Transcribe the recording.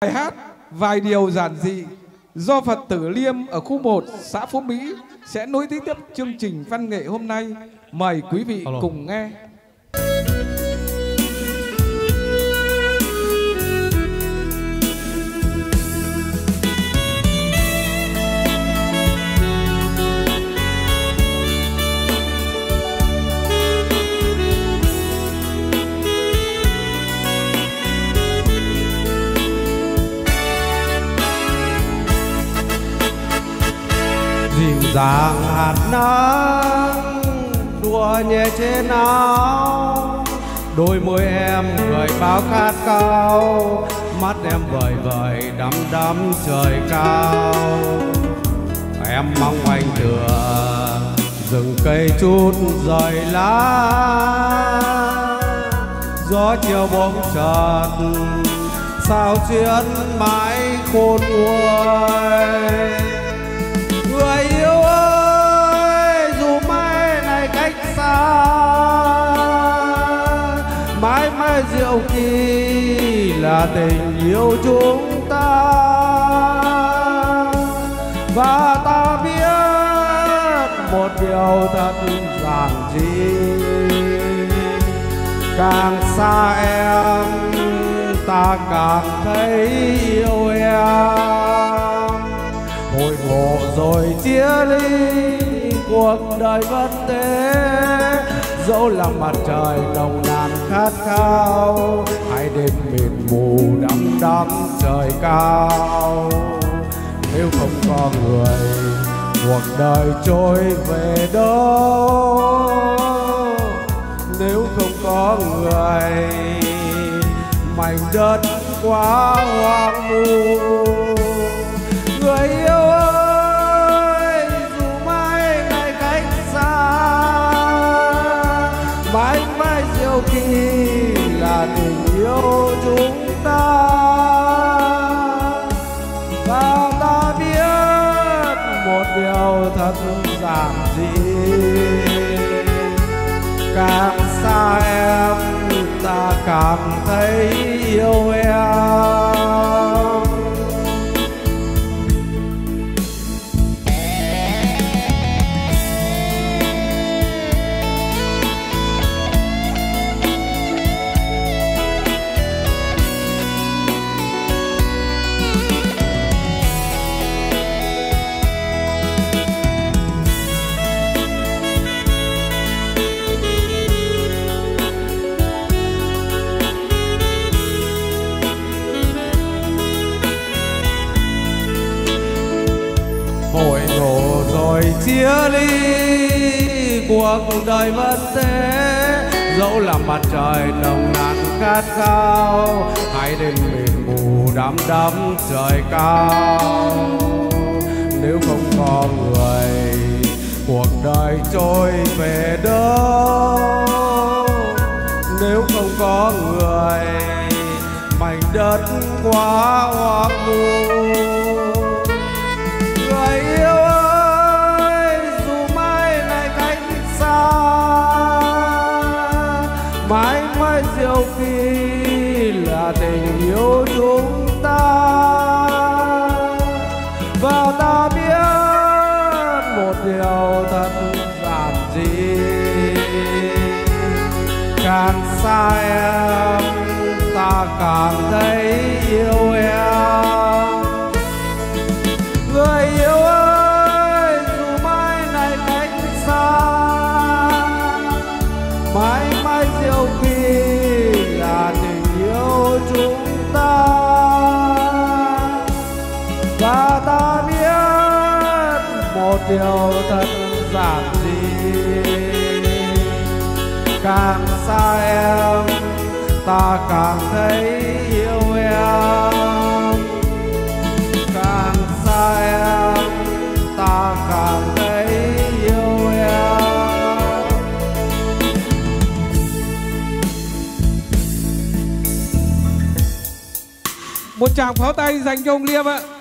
Bài hát Vài Điều Giản Dị do Phật tử Liêm ở khu 1 xã Phú Mỹ sẽ nối tiếp chương trình văn nghệ hôm nay. Mời quý vị cùng nghe. Dịu dàng hạt nắng đùa nhẹ trên áo, đôi môi em cười bao khát cao, mắt em vời vời đắm đắm trời cao. Em mong anh thừa rừng cây chút rời lá, gió chiều bỗng chợt sao xuyến mãi khôn nguôi. Người yêu ơi, dù mai này cách xa, mãi mãi diệu kỳ là tình yêu chúng ta. Và ta biết một điều thật giản dị, càng xa em ta càng thấy yêu em. Hồi ngộ rồi chia ly, cuộc đời vẫn thế, dẫu là mặt trời nồng nàn khát khao, hãy đêm mịt mù đắm đắm trời cao. Nếu không có người, cuộc đời trôi về đâu? Nếu không có người, mảnh đất quá hoang vu. Người yêu ơi, dù mai này cách xa, mãi mãi diệu kỳ là tình yêu chúng ta. Và ta biết một điều thật giản dị, càng xa em ta càng thấy yêu em. Hồi ngộ rồi chia ly, cuộc đời vẫn thế, dẫu là mặt trời nồng nàn khát khao, hãy đêm mịt mù đắm đắm trời cao. Nếu không có người, cuộc đời trôi về đâu? Nếu không có người, mảnh đất quá hoang vu. Mãi mãi diệu kỳ là tình yêu chúng ta. Và ta biết một điều thật giản dị, càng xa em ta càng thấy yêu em. Người yêu ơi, dù mai này cách xa, mãi mãi diệu kỳ là tình yêu chúng ta. Và ta biết một điều thật giản dị, càng xa em ta càng thấy yêu em. Càng xa em ta càng thấy yêu em. Một tràng pháo tay dành cho ông Liêm ạ.